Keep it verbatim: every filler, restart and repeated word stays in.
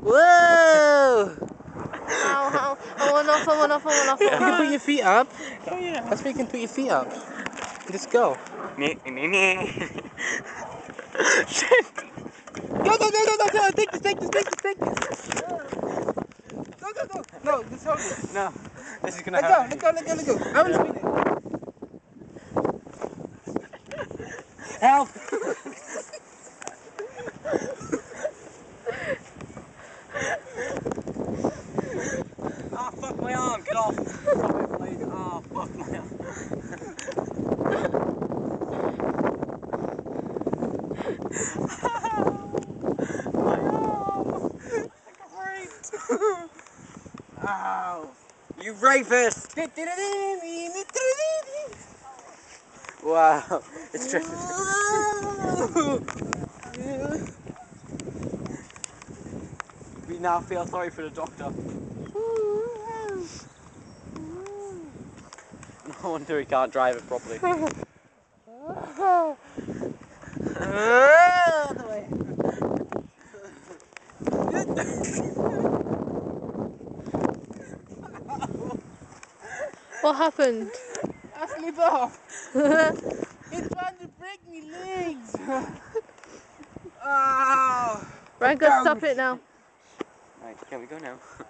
Whoa! Ow, ow. I went off, I went off, I went off. You can put your feet up. Oh, yeah. That's where you can put your feet up. Just go. Shit. Go, go, go, go, go, go. Take this, take this, take this, take this. Go, go, go. No, just hold it. No. This is going to happen. Let go, let go, let go, let go. I'm going to spin it. Help! Ah, oh, fuck my arm, get off! Stop it, please. Ah, oh, fuck my arm. My arm! I can breathe! Ow! You rapist! Wow, it's tripping. We now feel sorry for the doctor. No wonder he can't drive it properly. What happened? I slip off. It's trying to break me legs. Oh, Rango, stop it now. Alright, can we go now?